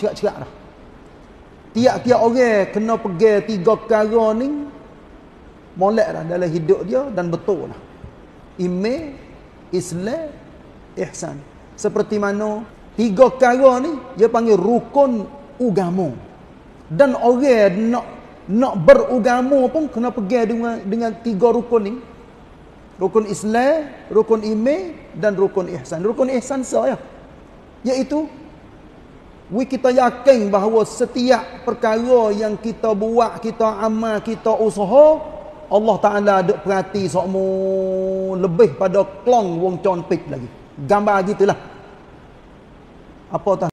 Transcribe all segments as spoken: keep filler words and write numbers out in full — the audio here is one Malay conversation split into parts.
cerak-cerak dah. Tiap-tiap orang kena pegang tiga perkara ni molek dah dalam hidup dia dan betul dah. Iman, Islam, ihsan. Seperti mana tiga perkara ni dia panggil rukun agama. Dan orang nak nak beragama pun kena pegang dengan dengan tiga rukun ni. Rukun Islam, rukun iman dan rukun ihsan. Rukun ihsan saya iaitu we kita yakin bahawa setiap perkara yang kita buat, kita amal, kita usaha, Allah Ta'ala ada perhati sokmu lebih pada klong wong conpik lagi. Gambar gitulah. Apa tak?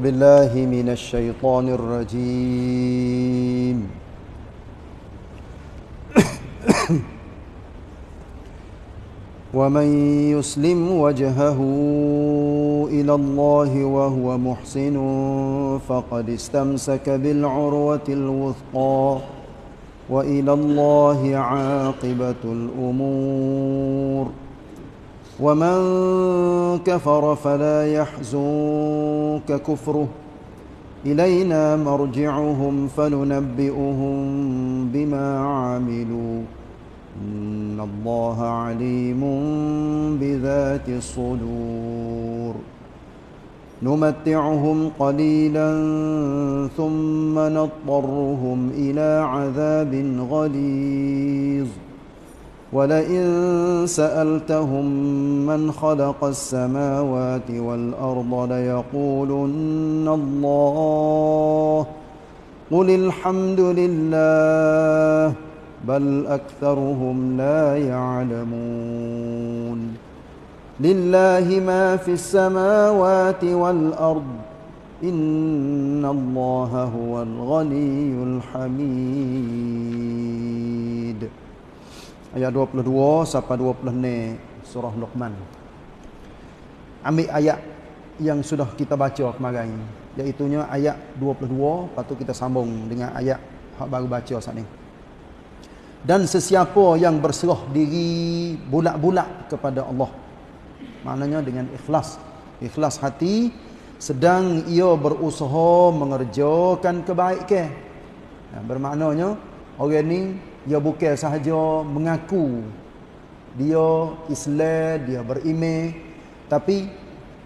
بالله من الشيطان الرجيم ومن يسلم وجهه إلى الله وهو محسن فقد استمسك بالعروة الوثقى وإلى الله عاقبة الأمور وَمَنْ كَفَرَ فَلَا يَحْزُنْكَ كُفْرُهُ إِلَيْنَا مَرْجِعُهُمْ فَنُنَبِّئُهُمْ بِمَا عَمِلُوا إِنَّ اللَّهَ عَلِيمٌ بِذَاتِ الصُّدُورِ نُمَتِّعُهُمْ قَلِيلًا ثُمَّ نَضْطَرُّهُمْ إِلَى عَذَابٍ غَلِيظٍ وَلَئِنْ سَأَلْتَهُمْ مَنْ خَلَقَ السَّمَاوَاتِ وَالْأَرْضَ لَيَقُولُنَّ اللَّهُ قُلِ الْحَمْدُ لِلَّهِ بَلْ أَكْثَرُهُمْ لَا يَعْلَمُونَ لِلَّهِ مَا فِي السَّمَاوَاتِ وَالْأَرْضِ إِنَّ اللَّهَ هُوَ الْغَنِيُّ الْحَمِيدُ Ayat dua puluh dua sampai dua puluh enam surah Luqman. Ambil ayat yang sudah kita baca kemarin, iaitunya ayat dua puluh dua, lepas tu kita sambung dengan ayat hak baru baca saat ni. Dan sesiapa yang berserah diri bulat-bulat kepada Allah, maknanya dengan ikhlas, ikhlas hati, sedang ia berusaha mengerjakan kebaikan. Nah, bermaknanya orang ni dia bukan sahaja mengaku dia Islam, dia beriman, tapi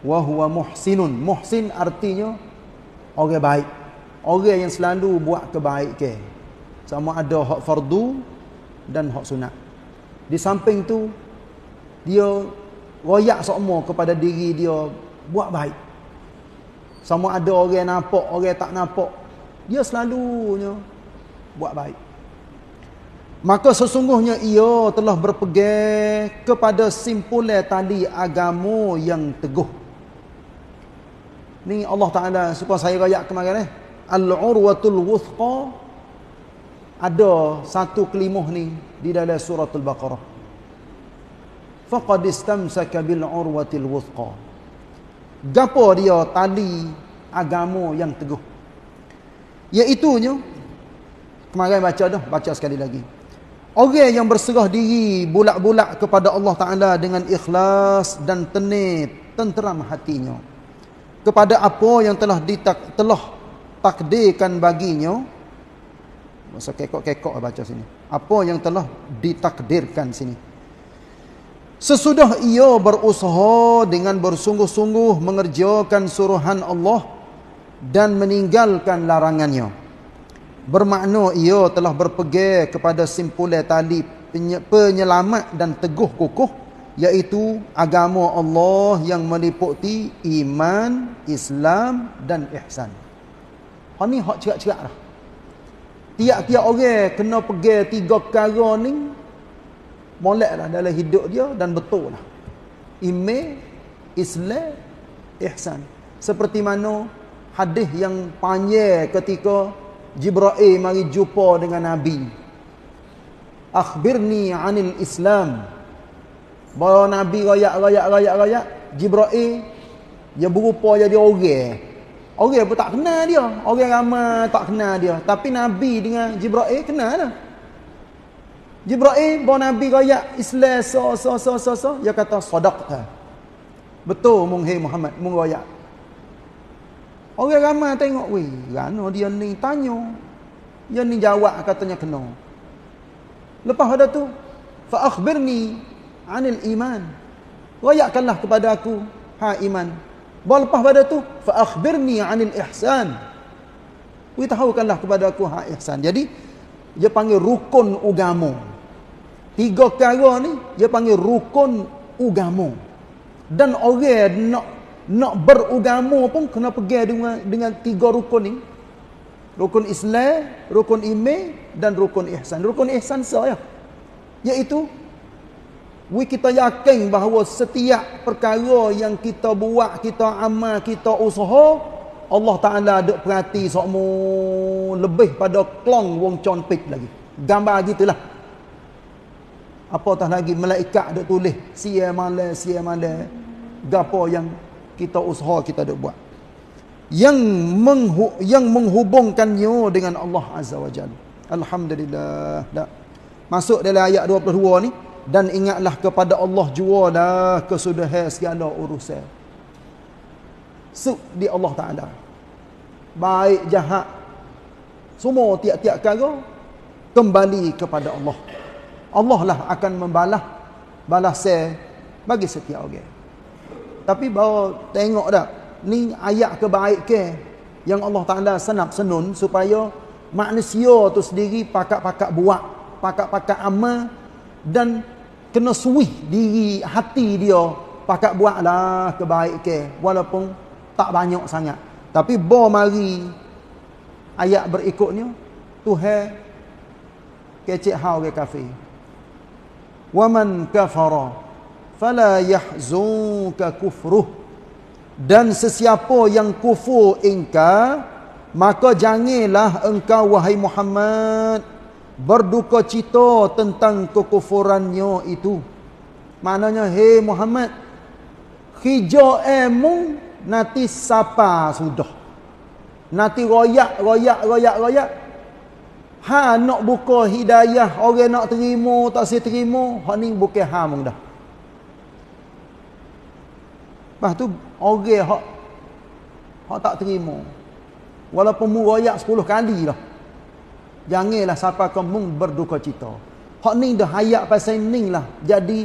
wa huwa muhsinun. Muhsin artinya orang baik, orang yang selalu buat kebaikan, sama ada hak fardu dan hak sunat. Di samping tu dia royak semua kepada diri dia buat baik, sama ada orang nampak orang tak nampak, dia selalunya buat baik. Maka sesungguhnya ia telah berpegang kepada simpulan tali agama yang teguh. Ni Allah Ta'ala supaya saya rayak kemarin eh. Al-urwatul wuthqa. Ada satu kelimuh ni di dalam surah Al-Baqarah. Faqad istamsaka bil urwatil wuthqa. Gapo dia tali agama yang teguh. Iaitunya kemarin baca dah, baca sekali lagi. Orang yang berserah diri bulat-bulat kepada Allah Ta'ala dengan ikhlas dan tenang, tenteram hatinya kepada apa yang telah ditak, telah takdirkan baginya. Masa kekok-kekok baca sini. Apa yang telah ditakdirkan sini. Sesudah ia berusaha dengan bersungguh-sungguh mengerjakan suruhan Allah dan meninggalkan larangannya. Bermakna ia telah berpegang kepada simpulan tali penyelamat dan teguh kukuh, iaitu agama Allah yang meliputi iman, Islam dan ihsan. Hak ni hak cerak-cerak dah. Tiap-tiap orang kena pegang tiga perkara ni molek dah dalam hidup dia dan betul dah. Iman, Islam, ihsan. Seperti mana hadis yang panjang ketika Jibril mari jumpa dengan Nabi. Akhbirni anil Islam. Bawa Nabi rayak rayak rayak rayak Jibril dia berupa jadi orang. Orang pun tak kenal dia. Orang ramai tak kenal dia. Tapi Nabi dengan Jibril kenal dah. Jibril bawa Nabi royak Islam so so so so so. Dia kata sadaqta. Betul mung hai Muhammad mung royak. Orang ramai tengok weh, rano dia ni tanya. Dia ni jawab katanya kena. Lepas ada tu, fa akhbirni anil iman. Royakkanlah kepada aku ha iman. Lepas pada tu, fa'akhbirni anil ihsan. Beritahukanlah kepada aku hak ihsan. Jadi, dia panggil rukun agama. Tiga perkara ni, dia panggil rukun agama. Dan orang nak nak beragama pun kena pergi dengan, dengan tiga rukun ni. Rukun Islam, rukun iman dan rukun ihsan. Rukun ihsan saya. Iaitu, we kita yakin bahawa setiap perkara yang kita buat, kita amal, kita usaha, Allah Ta'ala duk perhati sokmu lebih pada klong wong compik lagi. Gambar gitulah. Apatah lagi malaikat duk tulis siya malam, siya malam gapo yang kita usaha, kita duk buat. Yang menghu yang menghubungkannya dengan Allah Azza wa Jalla. Alhamdulillah. Dah. Masuk dalam ayat dua puluh dua ni. Dan ingatlah kepada Allah jua dah kesudahan segala urusan. Sub di Allah Ta'ala. Baik, jahat. Semua tiap-tiap perkara kembali kepada Allah. Allah lah akan membalas balasan bagi setiap orang. Tapi baru tengok dah. Ni ayat kebaikan yang Allah Ta'ala senap senun supaya manusia tu sendiri pakak-pakak buat, pakak-pakak amal dan kena suih diri hati dia pakak buatlah kebaikan walaupun tak banyak sangat, tapi bo mari ayat berikutnya Tuhan kecek hau ke kafir waman kafara fala yahzunka kufruh, dan sesiapa yang kufur engkau maka janganlah engkau wahai Muhammad berduka cita tentang kekufurannya itu. Maknanya, hei Muhammad, khijaemu nanti sapa sudah. Nanti royak, royak, royak, royak. Ha nak buka hidayah, orang nak terima, tak saya terima, hak ni bukan ha mung dah. Lepas tu, orang hak, hak tak terima. Walaupun mu royak sepuluh kali lah. Janganlah siapa kamu berduka cita. Hak ni dah hayak pasal ni lah. Jadi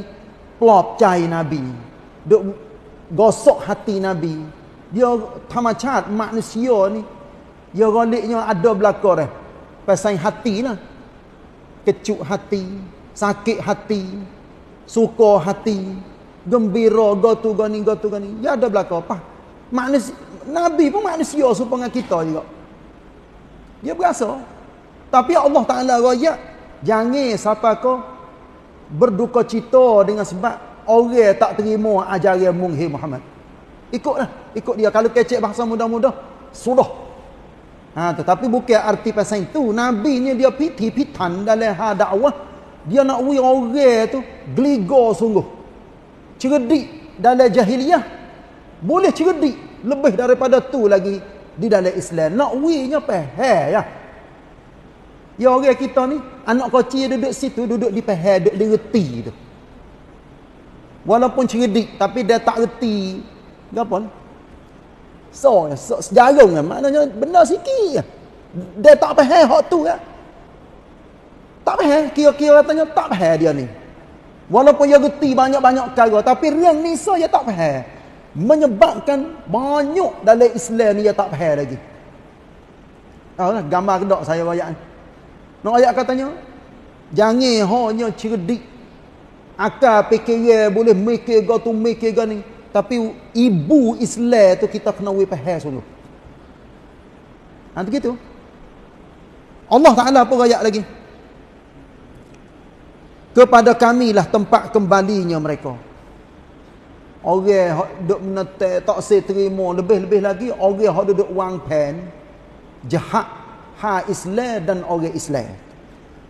plop cai Nabi. Duk gosok hati Nabi. Dia tamacat manusia ni. Dia roliknya ada belakang eh. Pasal hati lah. Kecuk hati, sakit hati, suka hati, gembira, gotu gani gotu gani. Dia ada belakang apa? Manusia, Nabi pun manusia supaya dengan kita juga. Dia berasa. Tapi Allah Ta'ala royak, jangan siapa kau berduka cita dengan sebab orang tak terima ajaran munghi Muhammad. Ikutlah, ikut dia. Kalau kecek bahasa mudah-mudah, sudah. Ha, tetapi bukan arti pasal itu. Nabi ni dia piti-pitan dalam hal dakwah. Dia nak wui orang tu geliga sungguh. Cerdik dalam jahiliyah. Boleh cerdik. Lebih daripada tu lagi di dalam Islam. Nak winya pahal ya. Ya orang kita ni, anak kecil duduk situ, duduk di pahal, duduk di reti tu. Walaupun cerdik, tapi dia tak reti. Apa ni? So, so sejarung kan, maknanya benda sikit. Dia tak pahal hak tu kan. Tak pahal, kira-kira katanya tak pahal dia ni. Walaupun dia reti banyak-banyak perkara, tapi riang nisa dia tak pahal. Menyebabkan banyak dalam Islam ni dia tak pahal lagi. Tahu lah, gambar kedok saya royak ni. Nak ayat katanya, jangan hanya cerdik. Akal fikir boleh mikir ke tu, mikir ke ni. Tapi ibu Islam tu kita kena wipahal selalu. Nanti gitu. Allah Ta'ala pun ayat lagi. Kepada kamilah tempat kembalinya mereka. Orang yang duduk menetek, tak saya terima. Lebih-lebih lagi, orang yang duduk wang pen, jahat. Ha Islam dan orang Islam.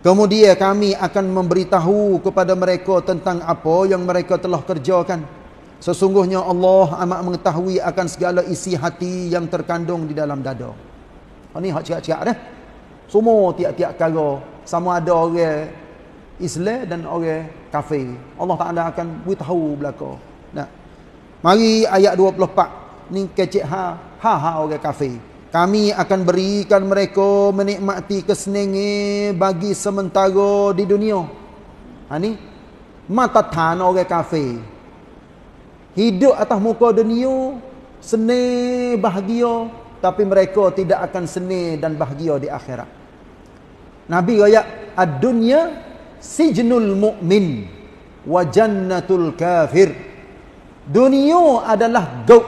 Kemudian kami akan memberitahu kepada mereka tentang apa yang mereka telah kerjakan. Sesungguhnya Allah amat mengetahui akan segala isi hati yang terkandung di dalam dada. Ini hak ciak-ciak dah. Semua tiap-tiap perkara sama ada orang Islam dan orang kafir. Allah Taala akan beritahu belaka. Nah. Mari ayat dua puluh empat ni kecek ha ha ha orang kafir. Kami akan berikan mereka menikmati kesenangan bagi sementara di dunia. Ha ni matatan orang kafir. Hidup atas muka dunia senang bahagia, tapi mereka tidak akan senang dan bahagia di akhirat. Nabi ayat ad-dunya sijnul mu'min wa jannatul kafir. Dunia adalah gua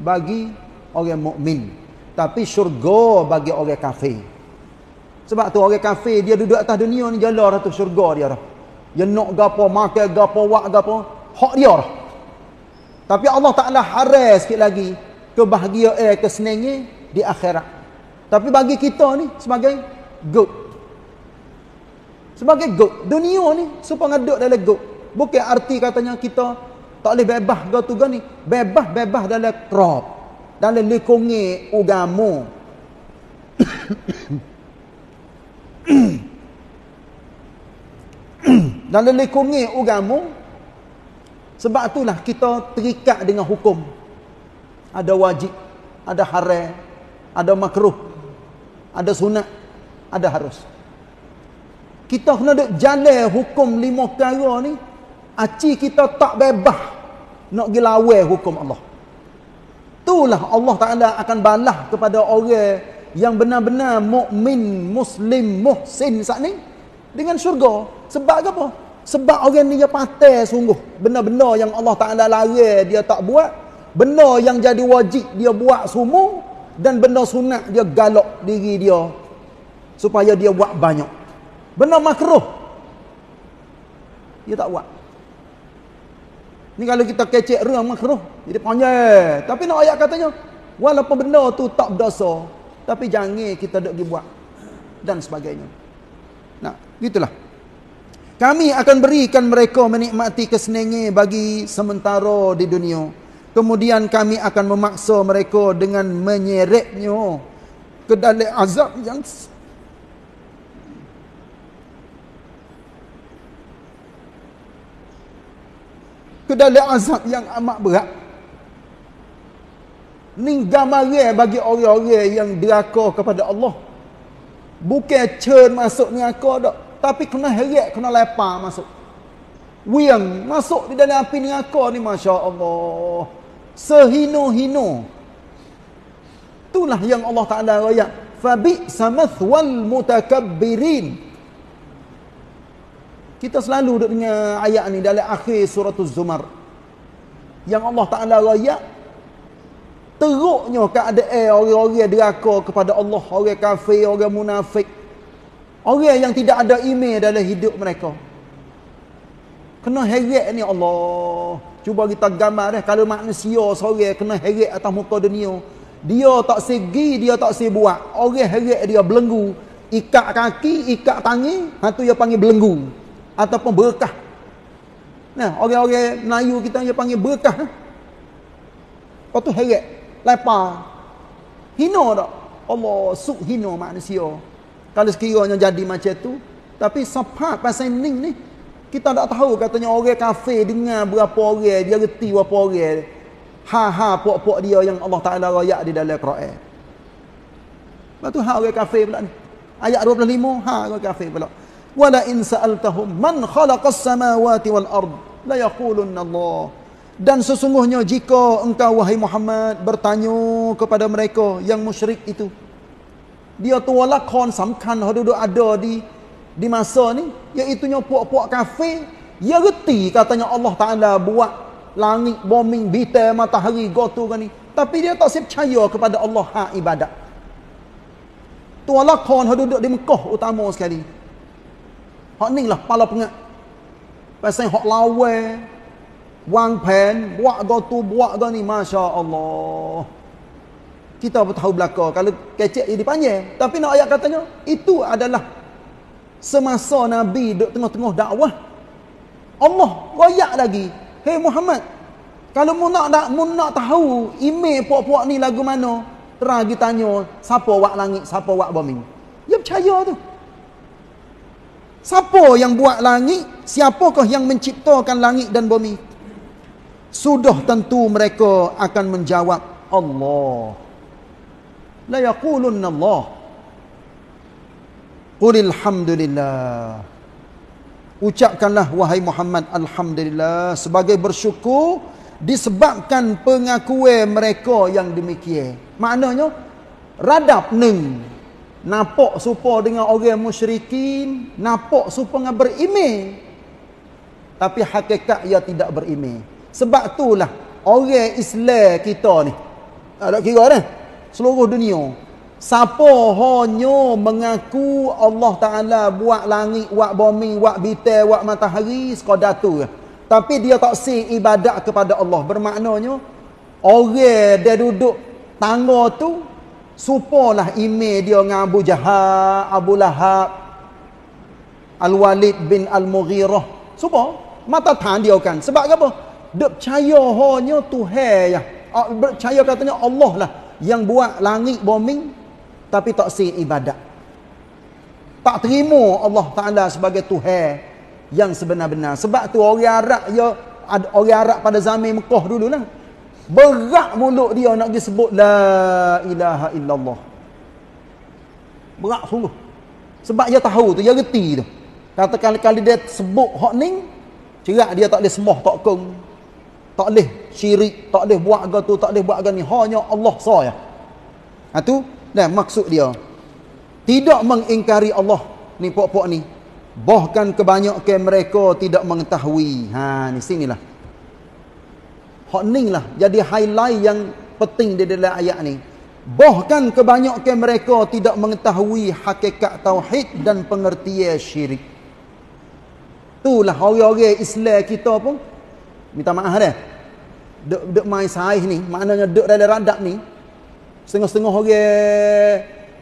bagi orang mukmin, tapi syurga bagi orang kafir. Sebab tu orang kafir dia duduk atas dunia ni jalan atas syurga dia dah. Dia nak gapo makan gapo wak gapo hak dia dah. Tapi Allah Taala haram sikit lagi kebahagiaan eh, kesenangan di akhirat. Tapi bagi kita ni sebagai gua. Sebagai gua dunia ni supaya ngaduk dalam gua. Bukan arti katanya kita tak boleh bebas ke tu ni. Bebas-bebas dalam kerap. Dalam likungi agama. Dalam likungi agama. Sebab itulah kita terikat dengan hukum. Ada wajib, ada haram, ada makruh, ada sunat, ada harus. Kita kena duk jalan hukum lima perkara ni, aci kita tak bebas nak pergi lawan hukum Allah. Itulah Allah Taala akan balas kepada orang yang benar-benar mukmin, muslim, muhsin saat ni dengan syurga. Sebab apa? Sebab orang ni dia patai sungguh benar-benar yang Allah Taala larang dia tak buat, benda yang jadi wajib dia buat semua, dan benda sunat dia galak diri dia supaya dia buat banyak. Benda makruh dia tak buat. Ni kalau kita kecek ruang makruh, jadi panjang. Tapi nak ayat katanya, walaupun benda tu tak berdosa, tapi jangan kita duk pergi buat dan sebagainya. Nah, gitulah. Kami akan berikan mereka menikmati kesenangan bagi sementara di dunia. Kemudian kami akan memaksa mereka dengan menyeretnya ke dalam azab yang ke dalam azab yang amat berat. Ini gambaran bagi orang-orang yang deraka kepada Allah. Bukan cer masuk neraka tak, tapi kena heret, kena lepar masuk. Wiyang masuk di dalam api neraka ni, Masya Allah. Sehino-hino. Itulah yang Allah Ta'ala raya. Fabi'sa mathwal mutakabbirin. Kita selalu dengar ayat ni dalam akhir suratul Zumar. Yang Allah Ta'ala raya teruknya keadaan orang-orang deraka kepada Allah. Orang kafir, orang munafik, orang yang tidak ada iman dalam hidup mereka. Kena heret ni Allah. Cuba kita gambar dah. Kalau manusia seorang kena heret atas muka dunia, dia tak segi, dia tak sebuat. Orang heret dia belenggu. Ikat kaki, ikat tangan, itu dia panggil belenggu ataupun berkah. Nah, orang-orang Melayu kita dia panggil berkah. Lepas tu heret, lepar. Hina tak? Allah suk hina manusia. Kalau sekiranya jadi macam tu, tapi sebab pasal ning ni, kita tak tahu katanya orang kafir dengar berapa orang, dia reti berapa orang. Ha-ha puak-puak dia yang Allah Taala royak di dalam Quran. Lepas tu ha orang kafir pula ni. Ayat dua puluh lima, ha orang kafir pula. Wala in sa'altahum man khalaqas samawati wal ard la yaqulunna Allah. Dan sesungguhnya jika engkau wahai Muhammad bertanya kepada mereka yang musyrik itu, dia tu lakon samkan hak duduk ada di di masa ni, iaitu nya puak-puak kafir, dia reti katanya Allah Taala buat langit, bumi, bintang, matahari, gotu kan ni, tapi dia tak percaya kepada Allah hak ibadat. Tu lakon hak duduk di Mekah utama sekali. Hak ni lah pala pengat. Pasal hak lawa, wang pen, buat go tu, buat go ni, Masya Allah. Kita tahu belaka, kalau kecek jadi panjang. Tapi nak ayat katanya, itu adalah semasa Nabi duduk tengah-tengah dakwah. Allah royak lagi. Hey Muhammad, kalau mu nak, nak, mu nak tahu email puak-puak ni lagu mana, terang pergi tanya siapa wak langit, siapa wak bumi. Dia percaya tu. Siapa yang buat langit? Siapakah yang menciptakan langit dan bumi? Sudah tentu mereka akan menjawab Allah. La yaqulunna Allah. Qulil hamdulillah. Ucapkanlah wahai Muhammad alhamdulillah sebagai bersyukur disebabkan pengakuan mereka yang demikian. Maknanya radap neng nampak supa dengan orang musyrikin, nampak supa dengan berimeh. Tapi hakikat ia tidak berimeh. Sebab itulah orang Islam kita ni, tak kira dah, seluruh dunia, siapa hanya mengaku Allah Ta'ala buat langit, buat bumi, buat bintang, buat matahari, sekadar tu. Tapi dia tak si ibadat kepada Allah. Bermaknanya, orang dia duduk tangga tu, supalah email dia dengan Abu Jahal, Abu Lahab, Al-Walid bin Al-Mughirah. Supa mata tahan dia kan. Sebab apa? Dia percaya hanya Tuhan ya. Percaya katanya Allah lah yang buat langit bumi, tapi tak si ibadat. Tak terima Allah Taala sebagai Tuhan yang sebenar-benar. Sebab tu orang Arab ya, orang Arab pada zaman Mekah dululah. Berat mulut dia nak disebut La ilaha illallah. Berat sungguh. Sebab dia tahu tu, dia reti tu. Katakan kali dia sebut hak ning, cerak dia tak boleh sembah tak kong. Tak boleh syirik, tak boleh buat ke tu, tak boleh buat ke ni. Hanya Allah saja. Ha tu dah maksud dia. Tidak mengingkari Allah ni pokok-pokok ni. Bahkan kebanyakan mereka tidak mengetahui. Ha ni sinilah. Hak ni lah jadi highlight yang penting di dalam ayat ni. Bahkan kebanyakan mereka tidak mengetahui hakikat tauhid dan pengertian syirik. Itulah orang-orang Islam kita pun minta maaf dah. Duk duk main saih ni, maknanya duk dalam radap ni. Setengah-setengah orang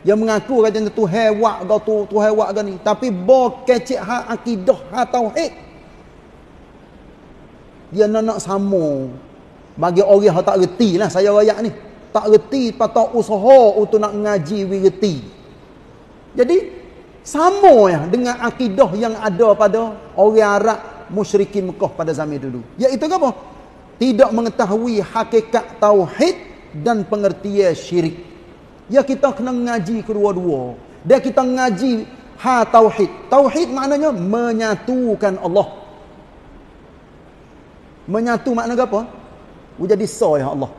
yang mengaku kata Tuhan wak ke tu, Tuhan wak ke ni, tapi bo kecik hak akidah, hak tauhid. Dia nak nak sama bagi orang yang tak reti lah saya rakyat ni. Tak reti, patah usaha untuk nak ngaji, we reti. Jadi, sama ya dengan akidah yang ada pada orang Arab musyrikin Mekah pada zaman dulu. Iaitu apa? Tidak mengetahui hakikat tauhid dan pengertian syirik. Ya kita kena ngaji kedua-dua. Dia kita ngaji ha tauhid. Tauhid maknanya menyatukan Allah. Menyatu maknanya apa? Jadi sah ya Allah.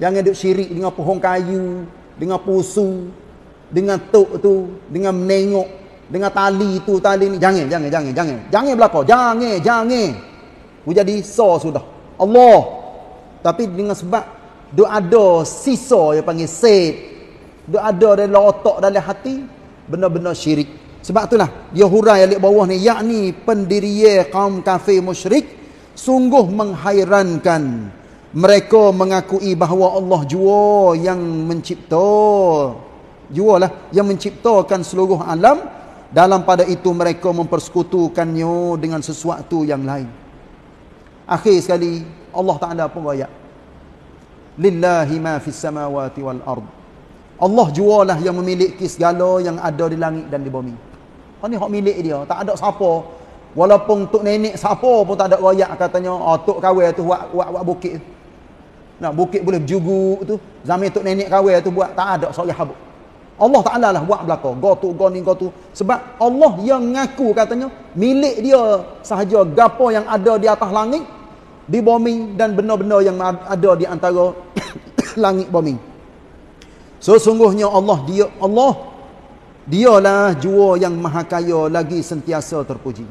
Jangan duk syirik dengan pohon kayu, dengan pusu, dengan tok tu, dengan menengok, dengan tali tu, tali ni. Jangan, jangan, jangan, jangan. Jangan belaka. Jangan, jangan. Jadi sah sudah. Allah. Tapi dengan sebab duk ada sisa yang panggil set. Duk ada dalam otak, dalam hati benda-benda syirik. Sebab itulah dia hurai alik bawah ni, yakni pendirian kaum kafir musyrik sungguh menghairankan. Mereka mengakui bahawa Allah jua yang mencipta, jua lah yang menciptakan seluruh alam. Dalam pada itu mereka mempersekutukannya dengan sesuatu yang lain. Akhir sekali Allah Ta'ala pun ayat Lillahi ma fis samawati wal ard. Allah jua lah yang memiliki segala yang ada di langit dan di bumi. Ini hak milik dia, tak ada siapa. Walaupun tok nenek siapa pun tak ada royak katanya, oh tok kawal tu buat buat, buat bukit. Nak bukit boleh berjuguk tu. Zaman tok nenek kawal tu buat, tak ada seorang habuk. Allah Taala lah buat belaka. Go tu go ni go tu. Sebab Allah yang ngaku katanya milik dia sahaja gapo yang ada di atas langit, di bumi dan benda-benda yang ada di antara langit bumi. Sesungguhnya Allah dia Allah dialah jua yang maha kaya lagi sentiasa terpuji.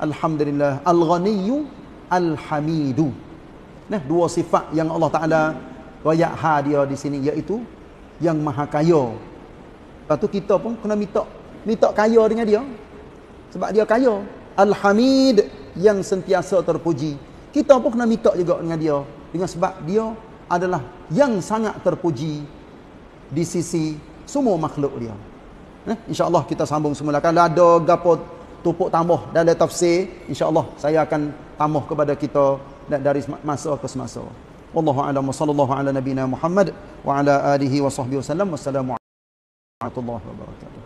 Alhamdulillah Al-Ghaniyyu Al-Hamidu. Nah, dua sifat yang Allah Ta'ala royak ha dia di sini, iaitu yang maha kaya. Lepas tu kita pun kena minta minta kaya dengan dia, sebab dia kaya. Al-Hamid yang sentiasa terpuji. Kita pun kena minta juga dengan dia, dengan sebab dia adalah yang sangat terpuji di sisi semua makhluk dia. Nah, insya-Allah kita sambung semula. Kalau ada gapo tupuk tambah dalam tafsir, insya-Allah saya akan tamuh kepada kita dari masa ke semasa. Wallahu a'lam wa sallallahu ala nabina Muhammad wa ala alihi wa sahbihi wasallam. Wassalamualaikum warahmatullahi wabarakatuh.